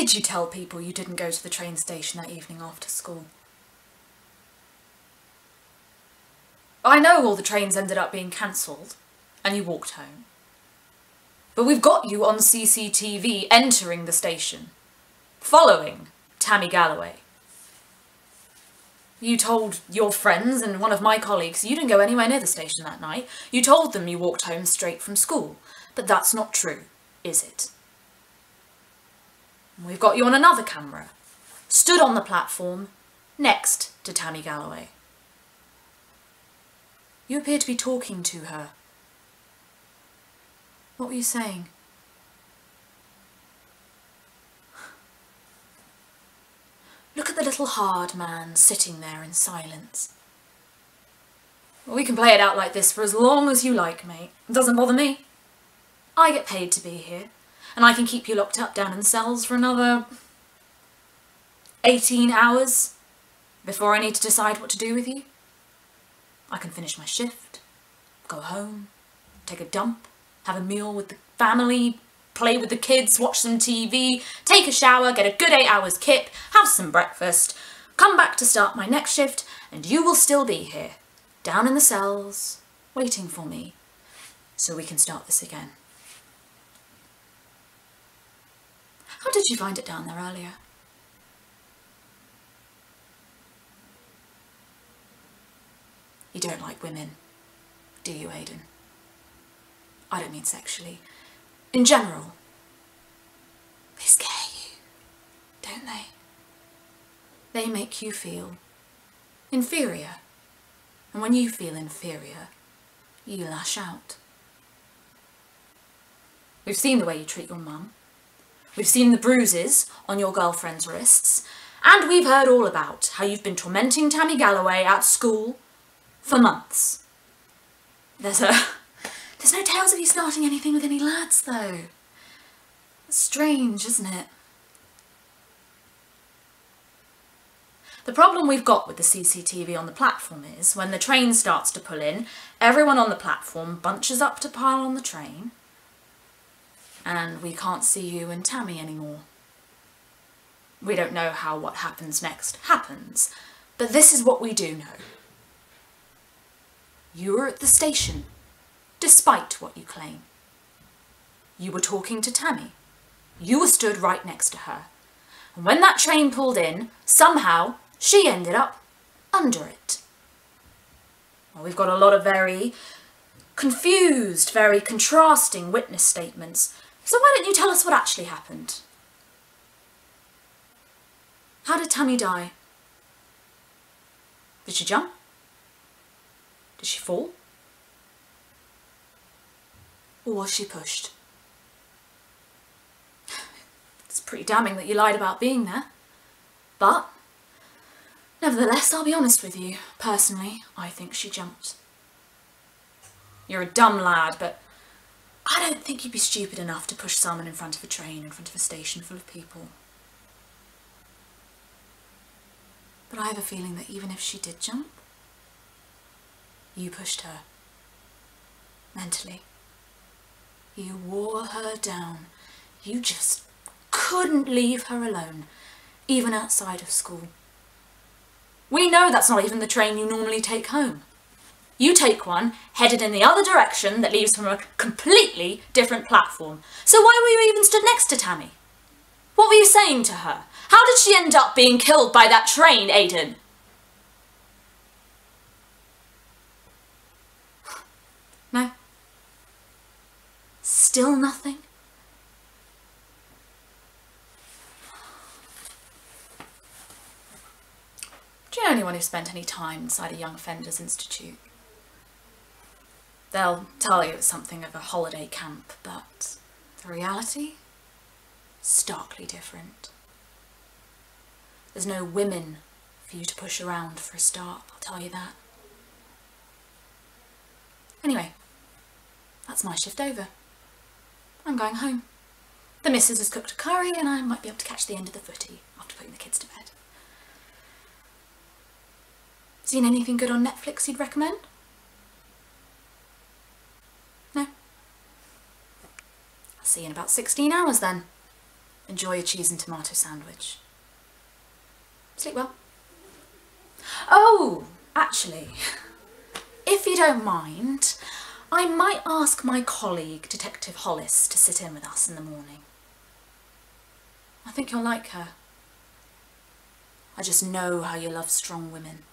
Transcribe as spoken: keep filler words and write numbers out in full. Did you tell people you didn't go to the train station that evening after school? I know all the trains ended up being cancelled, and you walked home. But we've got you on C C T V entering the station, following Tammy Galloway. You told your friends and one of my colleagues you didn't go anywhere near the station that night. You told them you walked home straight from school. But that's not true, is it? We've got you on another camera, stood on the platform, next to Tammy Galloway. You appear to be talking to her. What were you saying? Look at the little hard man sitting there in silence. Well, we can play it out like this for as long as you like, mate. It doesn't bother me. I get paid to be here, and I can keep you locked up down in cells for another eighteen hours before I need to decide what to do with you. I can finish my shift, go home, take a dump, have a meal with the family, play with the kids, watch some T V, take a shower, get a good eight hours kip, have some breakfast, come back to start my next shift, and you will still be here, down in the cells, waiting for me, so we can start this again. How did you find it down there earlier? You don't like women, do you, Aiden? I don't mean sexually. In general, they scare you, don't they? They make you feel inferior, and when you feel inferior, you lash out. We've seen the way you treat your mum, we've seen the bruises on your girlfriend's wrists, and we've heard all about how you've been tormenting Tammy Galloway at school for months. There's a... There's no tales of you starting anything with any lads, though. That's strange, isn't it? The problem we've got with the C C T V on the platform is, when the train starts to pull in, everyone on the platform bunches up to pile on the train, and we can't see you and Tammy anymore. We don't know how what happens next happens, but this is what we do know. You were at the station. Despite what you claim. You were talking to Tammy. You were stood right next to her. And when that train pulled in, somehow she ended up under it. Well, we've got a lot of very confused, very contrasting witness statements. So why don't you tell us what actually happened? How did Tammy die? Did she jump? Did she fall? Or was she pushed? It's pretty damning that you lied about being there. But, nevertheless, I'll be honest with you. Personally, I think she jumped. You're a dumb lad, but I don't think you'd be stupid enough to push someone in front of a train, in front of a station full of people. But I have a feeling that even if she did jump, you pushed her. Mentally. You wore her down. You just couldn't leave her alone, even outside of school. We know that's not even the train you normally take home. You take one headed in the other direction that leaves from a completely different platform. So why were you even stood next to Tammy? What were you saying to her? How did she end up being killed by that train, Aiden? No. Still nothing? Do you know anyone who spent any time inside a Young Offenders Institute? They'll tell you it's something of a holiday camp, but the reality? Starkly different. There's no women for you to push around for a start, I'll tell you that. Anyway, that's my shift over. I'm going home. The missus has cooked a curry and I might be able to catch the end of the footy after putting the kids to bed. Seen anything good on Netflix you'd recommend? No? I'll see you in about sixteen hours then. Enjoy your cheese and tomato sandwich. Sleep well. Oh, actually, if you don't mind, I might ask my colleague, Detective Hollis, to sit in with us in the morning. I think you'll like her. I just know how you love strong women.